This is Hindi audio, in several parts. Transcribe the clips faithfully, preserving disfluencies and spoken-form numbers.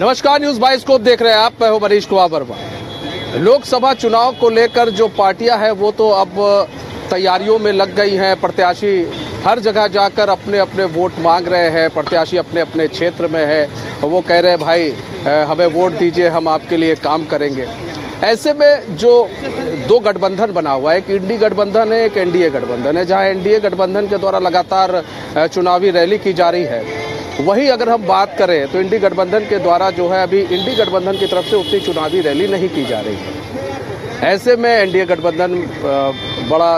नमस्कार, न्यूज बाइस्कोप देख रहे हैं आप। मैं हूं मनीष कुमार वर्मा। लोकसभा चुनाव को लेकर जो पार्टियां हैं वो तो अब तैयारियों में लग गई हैं। प्रत्याशी हर जगह जाकर अपने अपने वोट मांग रहे हैं। प्रत्याशी अपने अपने क्षेत्र में है, वो कह रहे हैं भाई हमें वोट दीजिए, हम आपके लिए काम करेंगे। ऐसे में जो दो गठबंधन बना हुआ है, एक इंडी गठबंधन है, एक एनडीए गठबंधन है। जहां एनडीए गठबंधन के द्वारा लगातार चुनावी रैली की जा रही है, वहीं अगर हम बात करें तो इंडी गठबंधन के द्वारा जो है अभी इंडी गठबंधन की तरफ से उतनी चुनावी रैली नहीं की जा रही है। ऐसे में एनडीए गठबंधन बड़ा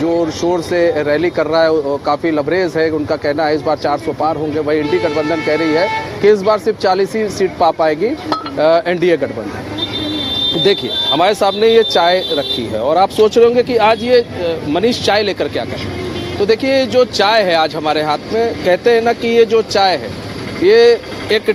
जोर शोर से रैली कर रहा है, काफ़ी लबरेज है। उनका कहना है इस बार चार सौ पार होंगे। वहीं इंडी गठबंधन कह रही है कि इस बार सिर्फ चालीस ही सीट पा पाएगी एनडीए गठबंधन। देखिए, हमारे सामने ये चाय रखी है और आप सोच रहे होंगे कि आज ये मनीष चाय लेकर क्या करें। तो देखिए, जो चाय है आज हमारे हाथ में, कहते हैं ना कि ये जो चाय है ये एक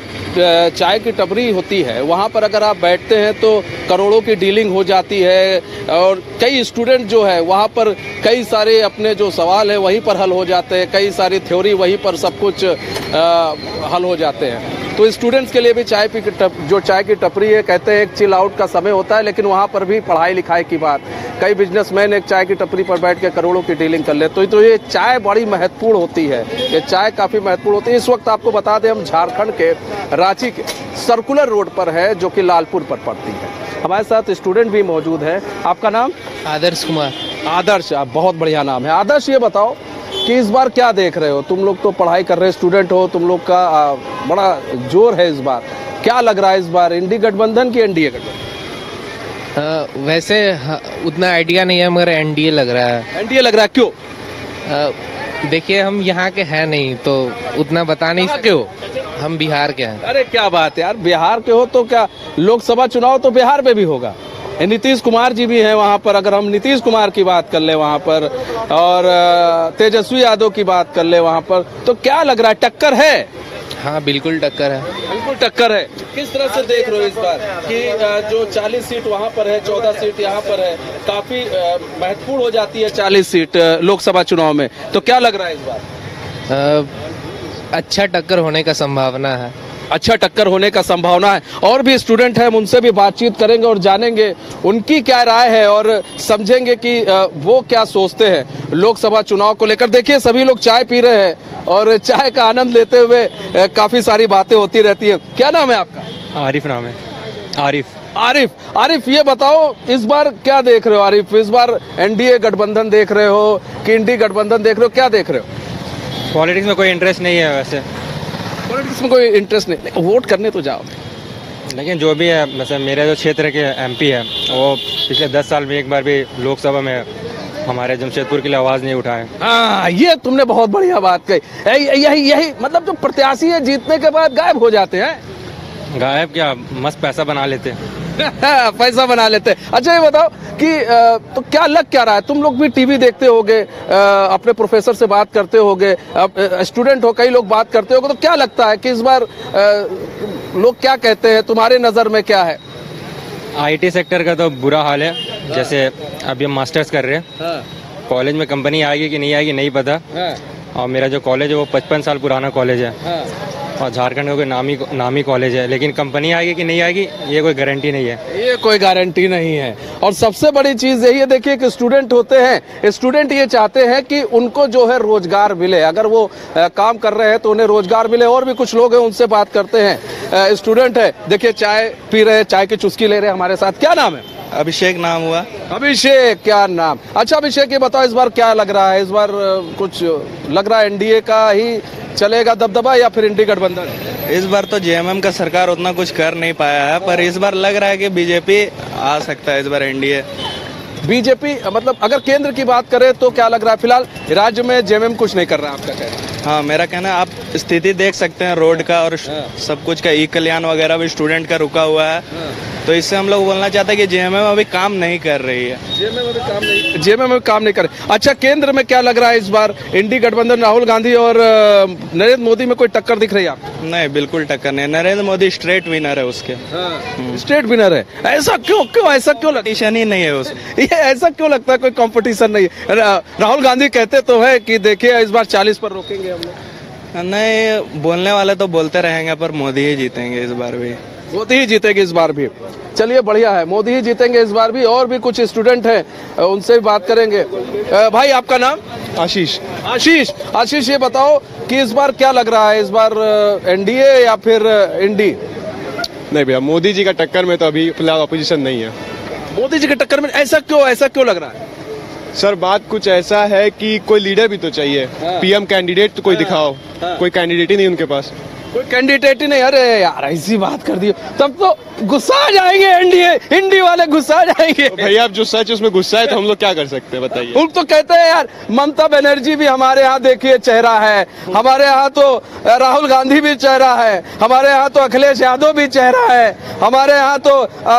चाय की टपरी होती है, वहाँ पर अगर आप बैठते हैं तो करोड़ों की डीलिंग हो जाती है और कई स्टूडेंट जो है वहाँ पर कई सारे अपने जो सवाल है वहीं पर हल हो जाते हैं, कई सारी थ्योरी वहीं पर सब कुछ आ, हल हो जाते हैं। तो स्टूडेंट्स के लिए भी चाय की जो चाय की टपरी है, कहते हैं एक चिल आउट का समय होता है, लेकिन वहाँ पर भी पढ़ाई लिखाई की बात। कई बिजनेसमैन एक चाय की टपरी पर बैठ के करोड़ों की डीलिंग कर लेते हैं। तो ये चाय बड़ी महत्वपूर्ण होती है, ये चाय काफ़ी महत्वपूर्ण होती है। इस वक्त आपको बता दें, हम झारखंड के रांची के सर्कुलर रोड पर है, जो कि लालपुर पर पड़ती है। हमारे साथ स्टूडेंट भी मौजूद है। आपका नाम? आदर्श कुमार। आदर्श, आप बहुत बढ़िया नाम है। आदर्श, ये बताओ कि इस बार क्या देख रहे हो? तुम लोग तो पढ़ाई कर रहे स्टूडेंट हो, तुम लोग का बड़ा जोर है इस बार। क्या लग रहा है इस बार, इंडी गठबंधन की एनडीए गठबंधन? वैसे उतना आइडिया नहीं है, मगर एनडीए लग रहा है। एनडीए लग रहा है, क्यों? देखिए, हम यहाँ के हैं नहीं तो उतना बता नहीं सकते। हो हम बिहार के हैं। अरे क्या बात है यार, बिहार के हो तो क्या लोकसभा चुनाव तो बिहार में भी होगा। नीतीश कुमार जी भी हैं वहाँ पर। अगर हम नीतीश कुमार की बात कर ले वहाँ पर, और तेजस्वी यादव की बात कर ले वहाँ पर, तो क्या लग रहा है, टक्कर है? हाँ, बिल्कुल टक्कर है, बिल्कुल टक्कर है। किस तरह से देख रहे हो इस बार कि जो चालीस सीट वहाँ पर है, चौदह सीट यहाँ पर है, काफी महत्वपूर्ण हो जाती है चालीस सीट लोकसभा चुनाव में। तो क्या लग रहा है इस बार? आ, अच्छा टक्कर होने का संभावना है। अच्छा टक्कर होने का संभावना है। और भी स्टूडेंट हैं, उनसे भी बातचीत करेंगे और जानेंगे उनकी क्या राय है और समझेंगे कि वो क्या सोचते हैं लोकसभा चुनाव को लेकर। देखिए, सभी लोग चाय पी रहे हैं और चाय का आनंद लेते हुए काफी सारी बातें होती रहती है। क्या नाम है आपका? आरिफ नाम है। आरिफ। आरिफ आरिफ ये बताओ, इस बार क्या देख रहे हो? आरिफ, इस बार एनडीए गठबंधन देख रहे हो कि इंडी गठबंधन देख रहे हो, क्या देख रहे हो? पॉलिटिक्स में कोई इंटरेस्ट नहीं है, वैसे पॉलिटिक्स में कोई इंटरेस्ट नहीं, नहीं वोट करने तो जाओ, लेकिन जो भी है, मतलब मेरे जो क्षेत्र के एमपी है वो पिछले दस साल में एक बार भी लोकसभा में हमारे जमशेदपुर के लिए आवाज़ नहीं उठाए। हाँ, ये तुमने बहुत बढ़िया बात कही। यही यही मतलब जो प्रत्याशी है जीतने के बाद गायब हो जाते हैं। गायब क्या, मस्त पैसा बना लेते हैं। पैसा बना लेते हैं। अच्छा, ये बताओ कि आ, तो क्या लग क्या रहा है? तुम लोग भी टीवी देखते होगे, अपने प्रोफेसर से बात करते होगे, स्टूडेंट हो, कई लोग बात करते होगे, तो क्या लगता है कि इस बार आ, लोग क्या कहते हैं, तुम्हारे नज़र में क्या है? आईटी सेक्टर का तो बुरा हाल है। हाँ। जैसे अभी हम मास्टर्स कर रहे हैं। हाँ। कॉलेज में कंपनी आएगी कि नहीं आएगी नहीं पता। हाँ। और मेरा जो कॉलेज है वो पचपन साल पुराना कॉलेज है। हाँ। और झारखंड का कोई नामी नामी कॉलेज है, लेकिन कंपनी आएगी कि नहीं आएगी ये कोई गारंटी नहीं है। ये कोई गारंटी नहीं है। और सबसे बड़ी चीज़ यही है, देखिए कि स्टूडेंट होते हैं, स्टूडेंट ये चाहते हैं कि उनको जो है रोजगार मिले। अगर वो आ, काम कर रहे हैं तो उन्हें रोजगार मिले। और भी कुछ लोग हैं, उनसे बात करते हैं। स्टूडेंट है, देखिए चाय पी रहे हैं, चाय की चुस्की ले रहे हैं। हमारे साथ क्या नाम है? अभिषेक नाम हुआ। अभिषेक, क्या नाम। अच्छा अभिषेक, ये बताओ इस बार क्या लग रहा है? इस बार कुछ लग रहा है एनडीए का ही चलेगा दबदबा या फिर इंडी गठबंधन? इस बार तो जेएमएम का सरकार उतना कुछ कर नहीं पाया है, पर इस बार लग रहा है कि बीजेपी आ सकता है। इस बार एनडीए बीजेपी, मतलब अगर केंद्र की बात करें तो क्या लग रहा है? फिलहाल राज्य में जेएमएम कुछ नहीं कर रहा है, आपका कहना? हाँ, मेरा कहना है आप स्थिति देख सकते हैं रोड का और सब कुछ का, ई कल्याण वगैरह भी स्टूडेंट का रुका हुआ है। तो इससे हम लोग बोलना चाहते हैं कि जेएमएम अभी काम नहीं कर रही है। जेएमएम अभी काम नहीं जेएमएम अभी काम नहीं कर रही। अच्छा, केंद्र में क्या लग रहा है इस बार? इंडी गठबंधन, राहुल गांधी और नरेंद्र मोदी में कोई टक्कर दिख रही है आप? नहीं, बिल्कुल टक्कर नहीं। नरेंद्र मोदी स्ट्रेट विनर है उसके। हाँ। स्ट्रेट विनर है। ऐसा क्यों क्यों ऐसा क्यों कॉम्पिटिशन ही नहीं है उसमें? ये ऐसा क्यों लगता है, कोई कॉम्पिटिशन नहीं है? राहुल गांधी कहते तो है कि देखिए इस बार चालीस पर रोकेंगे हम लोग। नहीं, बोलने वाले तो बोलते रहेंगे पर मोदी ही जीतेंगे इस बार भी। मोदी ही जीतेंगे इस बार भी। चलिए बढ़िया है, मोदी ही जीतेंगे इस बार भी। और भी कुछ स्टूडेंट हैं, उनसे भी बात करेंगे। भाई आपका नाम? आशीष। आशीष आशीष ये बताओ कि इस बार क्या लग रहा है, इस बार एनडीए या फिर एनडी? नहीं भैया, मोदी जी का टक्कर में तो अभी फिलहाल ऑपोजिशन नहीं है। मोदी जी के टक्कर में? ऐसा क्यों, ऐसा क्यों लग रहा है? सर बात कुछ ऐसा है कि कोई लीडर भी तो चाहिए। हाँ। पीएम कैंडिडेट तो कोई दिखाओ। हाँ। कोई कैंडिडेट ही नहीं उनके पास, कोई कैंडिडेट ही नहीं। अरे यार ऐसी बात कर दी तब तो गुस्सा आ जाएंगे, एनडीए एनडी वाले गुस्सा आ जाएंगे। तो भैया आप जो सच उसमें गुस्सा है तो हम लोग क्या कर सकते हैं बताइए। हम तो कहते हैं यार ममता बनर्जी भी हमारे यहाँ देखिए चेहरा है, हमारे यहाँ तो राहुल गांधी भी चेहरा है, हमारे यहाँ तो अखिलेश यादव भी चेहरा है, हमारे यहाँ तो आ,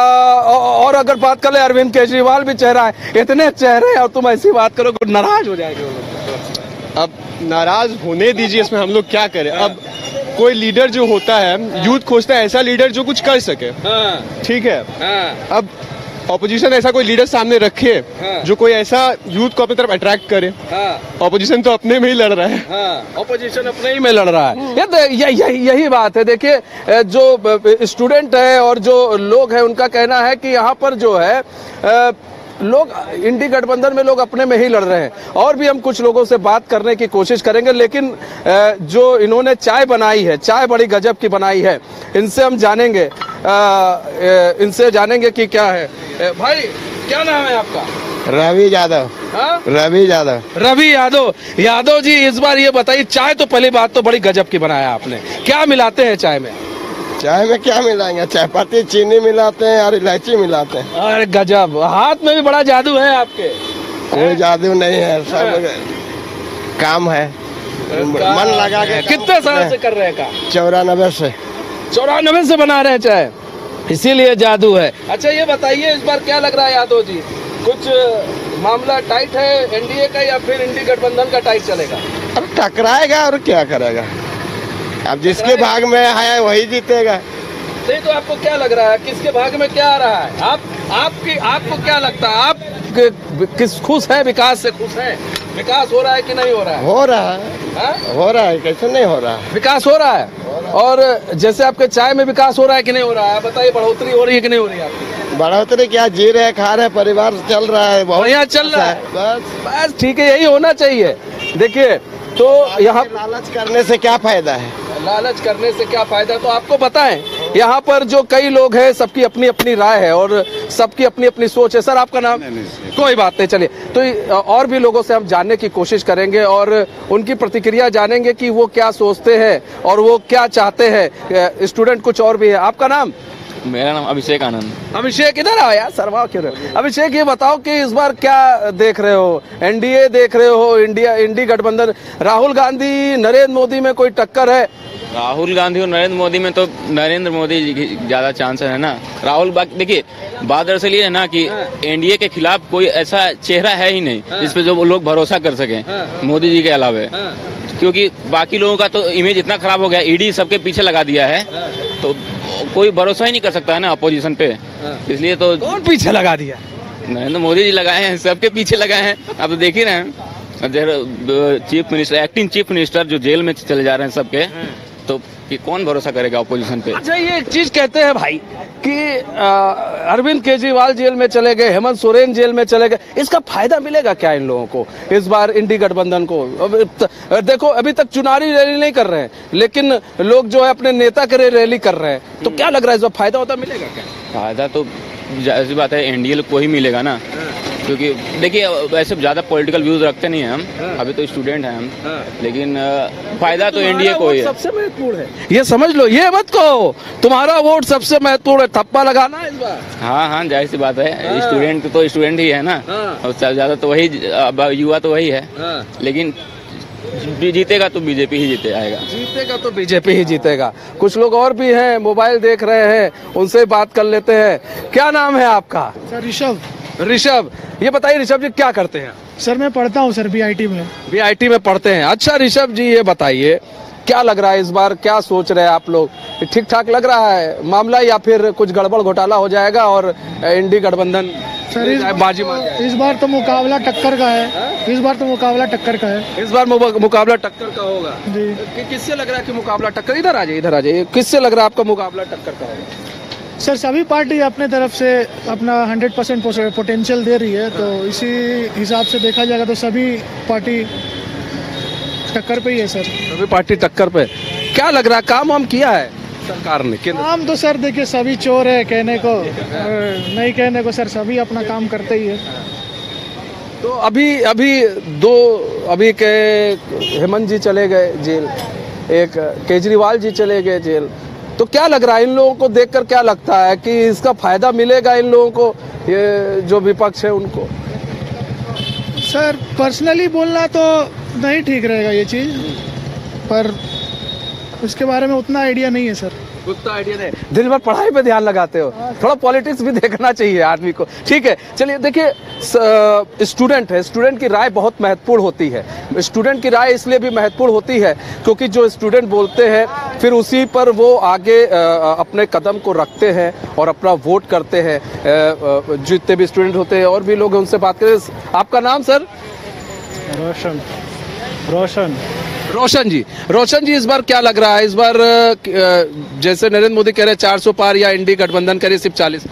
और अगर बात कर ले अरविंद केजरीवाल भी चेहरा है। इतने चेहरे और तुम ऐसी बात करो नाराज हो जाएंगे। अब नाराज होने दीजिए, इसमें हम लोग क्या करें। अब कोई लीडर जो होता है, यूथ खोजता है ऐसा लीडर जो कुछ कर सके। ठीक है, अब ऑपोजिशन ऐसा कोई लीडर सामने रखे जो कोई ऐसा यूथ को अपनी तरफ अट्रैक्ट करे। ऑपोजिशन तो अपने में ही लड़ रहा है। ऑपोजिशन अपने ही में लड़ रहा है, यही बात है। देखिए जो स्टूडेंट है और जो लोग हैं उनका कहना है कि यहाँ पर जो है लोग इंडी गठबंधन में लोग अपने में ही लड़ रहे हैं। और भी हम कुछ लोगों से बात करने की कोशिश करेंगे, लेकिन जो इन्होंने चाय बनाई है, चाय बड़ी गजब की बनाई है, इनसे हम जानेंगे, इनसे जानेंगे कि क्या है। भाई क्या नाम है आपका? रवि यादव। रवि यादव रवि यादव यादव जी इस बार ये बताइए, चाय तो पहली बात तो बड़ी गजब की बनाया आपने, क्या मिलाते हैं चाय में? चाय में क्या मिलाएंगे, चाय पत्ती चीनी मिलाते हैं और इलायची मिलाते हैं। अरे गजब, हाथ में भी बड़ा जादू है आपके। कोई जादू नहीं है, सब काम है, मन लगा के। कितने साल से कर रहे हैं काम? चौरानबे से। चौरानबे से बना रहे हैं चाय, इसीलिए जादू है। अच्छा ये बताइए इस बार क्या लग रहा है यादव जी, कुछ मामला टाइट है एनडीए का या फिर इंडी गठबंधन का टाइट चलेगा? अब टकराएगा और क्या करेगा, अब जिसके भाग में है वही जीतेगा। नहीं तो आपको क्या लग रहा है किसके भाग में क्या आ रहा है? आप आपकी आपको क्या लगता है, आप किस खुश है, विकास से खुश है? विकास हो रहा है कि नहीं हो रहा है? हो रहा है। हा? हो रहा है, कैसे नहीं हो रहा है, विकास हो रहा है। और जैसे आपके चाय में विकास हो रहा है कि नहीं हो रहा है, बताइए, बढ़ोतरी हो रही है कि नहीं हो रही है आपकी? बढ़ोतरी क्या, जी रहे, खा रहे, परिवार चल रहा है, बढ़िया चल रहा है। बस बस ठीक है, यही होना चाहिए। देखिए तो यहाँ लालच करने से क्या फायदा है, लालच करने से क्या फायदा। तो आपको बताएं यहाँ पर जो कई लोग हैं, सबकी अपनी अपनी राय है और सबकी अपनी अपनी सोच है। सर आपका नाम? नहीं, नहीं। कोई बात नहीं, चलिए तो और भी लोगों से हम जानने की कोशिश करेंगे और उनकी प्रतिक्रिया जानेंगे कि वो क्या सोचते हैं और वो क्या चाहते हैं। स्टूडेंट कुछ और भी है। आपका नाम? मेरा नाम अभिषेक आनंद। अभिषेक इधर आओ यार, सरवाओ क्यों रहे हो? अभिषेक ये बताओ कि इस बार क्या देख रहे हो, एनडीए देख रहे हो, इंडिया इंडी गठबंधन, राहुल गांधी नरेंद्र मोदी में कोई टक्कर है? राहुल गांधी और नरेंद्र मोदी में तो नरेंद्र मोदी जी की ज्यादा चांस है ना। राहुल देखिए बात दरअसल ये है ना कि एनडीए के खिलाफ कोई ऐसा चेहरा है ही नहीं जिसपे जो लोग भरोसा कर सके मोदी जी के अलावा, क्योंकि बाकी लोगों का तो इमेज इतना खराब हो गया, ईडी सबके पीछे लगा दिया है, तो कोई भरोसा ही नहीं कर सकता है ना अपोजिशन पे, इसलिए तो। कौन पीछे लगा दिया? नरेंद्र मोदी जी लगाए हैं, सबके पीछे लगाए हैं, आप तो देख ही रहे हैं। Chief minister, acting chief minister जो जेल में चले जा रहे हैं सबके, तो कि कौन भरोसा करेगा अपोजिशन पे। अच्छा ये एक चीज कहते हैं भाई कि अरविंद केजरीवाल जेल में चले गए, हेमंत सोरेन जेल में चले गए, इसका फायदा मिलेगा क्या इन लोगों को इस बार इंडी गठबंधन को? देखो अभी तक चुनावी रैली नहीं कर रहे हैं, लेकिन लोग जो है अपने नेता के लिए रैली कर रहे हैं, तो क्या लग रहा है इस बार फायदा होता मिलेगा क्या? फायदा तो जाहिर सी बात है एनडीए को ही मिलेगा ना, क्योंकि देखिए वैसे ज़्यादा पॉलिटिकल व्यूज रखते नहीं हैं हम, अभी तो स्टूडेंट हैं हम, लेकिन फायदा तो एनडीए को ही है। सबसे महत्वपूर्ण है ये, समझ लो, ये मत कहो तुम्हारा वोट सबसे महत्वपूर्ण है, थप्पा लगाना इस बार। हाँ हाँ जाहिर सी बात है, स्टूडेंट तो स्टूडेंट ही है ना, और ज़्यादा तो वही युवा तो वही है, लेकिन जीतेगा तो बीजेपी ही जीते आएगा, जीतेगा तो बीजेपी ही जीतेगा। कुछ लोग और भी हैं, मोबाइल देख रहे हैं, उनसे बात कर लेते हैं। क्या नाम है आपका? ऋषभ। ऋषभ ये बताइए ऋषभ जी क्या करते हैं? सर मैं पढ़ता हूँ सर, बीआईटी में। बीआईटी में पढ़ते हैं। अच्छा ऋषभ जी ये बताइए क्या लग रहा है इस बार, क्या सोच रहे हैं आप लोग, ठीक ठाक लग रहा है मामला या फिर कुछ गड़बड़ घोटाला हो जाएगा और इंडी गठबंधन? सर इस बाजी मार इस बार तो मुकाबला टक्कर का है आ? इस बार तो मुकाबला टक्कर का है इस बार मुकाबला टक्कर का होगा जी। कि, किससे लग रहा है कि मुकाबला टक्कर? इधर आ जाइए, इधर आ जाइए। किससे लग रहा है आपका मुकाबला टक्कर का होगा? सर सभी पार्टी अपने तरफ से अपना हंड्रेड परसेंट पोटेंशियल दे रही है, तो इसी हिसाब से देखा जाएगा तो सभी पार्टी टक्कर पे ही है सर। सभी पार्टी टक्कर पे। क्या लग रहा है काम वाम किया है सरकार ने? काम तो सर देखिए सभी चोर है कहने को नहीं कहने को सर सभी अपना काम करते ही है। तो अभी अभी दो अभी के हेमंत जी चले गए जेल, एक केजरीवाल जी चले गए जेल, तो क्या लग रहा है इन लोगों को देखकर? क्या लगता है कि इसका फायदा मिलेगा इन लोगों को, ये जो विपक्ष है उनको? सर पर्सनली बोलना तो नहीं ठीक रहेगा ये चीज़, पर उसके बारे में उतना आइडिया नहीं है सर। उतना आइडिया नहीं, दिन भर पढ़ाई पे ध्यान लगाते हो, थोड़ा पॉलिटिक्स भी देखना चाहिए आदमी को। ठीक है चलिए, देखिए स्टूडेंट है, स्टूडेंट की राय बहुत महत्वपूर्ण होती है। स्टूडेंट की राय इसलिए भी महत्वपूर्ण होती है क्योंकि जो स्टूडेंट बोलते हैं फिर उसी पर वो आगे आ, अपने कदम को रखते हैं और अपना वोट करते हैं। जितने भी स्टूडेंट होते हैं और भी लोग उनसे बात करें। आपका नाम सर? रोशन। रोशन रोशन जी रोशन जी इस बार क्या लग रहा है? इस बार जैसे नरेंद्र मोदी कह रहे हैं चार सौ पार या इंडी गठबंधन करे, सिर्फ चालीस।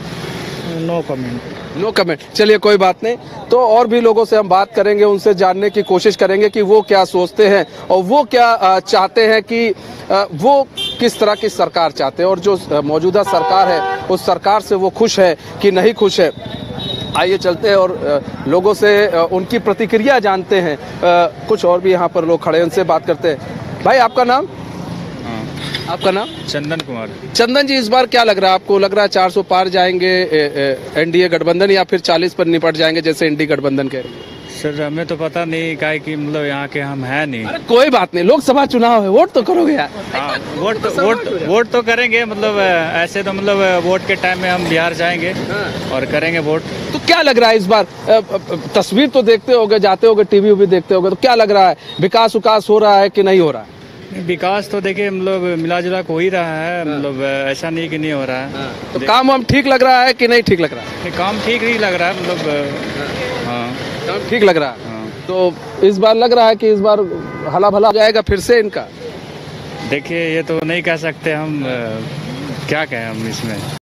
No comment. नो कमेंट, चलिए कोई बात नहीं। तो और भी लोगों से हम बात करेंगे, उनसे जानने की कोशिश करेंगे कि वो क्या सोचते हैं और वो क्या चाहते हैं, कि वो किस तरह की सरकार चाहते हैं और जो मौजूदा सरकार है उस सरकार से वो खुश है कि नहीं खुश है। आइए चलते हैं और लोगों से उनकी प्रतिक्रिया जानते हैं। कुछ और भी यहाँ पर लोग खड़े हैं, उनसे बात करते हैं। भाई आपका नाम? आपका नाम? चंदन कुमार। चंदन जी इस बार क्या लग रहा है आपको? लग रहा है चार सौ पार जाएंगे एनडीए गठबंधन या फिर चालीस पर निपट जाएंगे जैसे एनडीए गठबंधन कह रहे हैं? सर हमें तो पता नहीं काहे कि मतलब यहाँ के हम है नहीं। अरे कोई बात नहीं, लोकसभा चुनाव है, वोट तो करोगे यार। हाँ वोट तो वोट वोट तो करेंगे, मतलब ऐसे तो मतलब वोट के टाइम में हम बिहार जाएंगे और करेंगे वोट। तो क्या लग रहा है इस बार? तस्वीर तो देखते होगे, जाते होगे, टीवी भी देखते होगे, तो क्या लग रहा है विकास उकास हो रहा है कि नहीं हो रहा है? विकास तो देखिए मतलब मिला जुला को ही रहा है, मतलब ऐसा नहीं कि नहीं हो रहा है। तो काम वाम ठीक लग रहा है कि नहीं ठीक लग रहा है? काम ठीक ही लग रहा है, मतलब ठीक लग रहा है। हाँ। तो इस बार लग रहा है कि इस बार हला भला जाएगा फिर से इनका? देखिए ये तो नहीं कह सकते हम। हाँ। क्या कहें हम इसमें।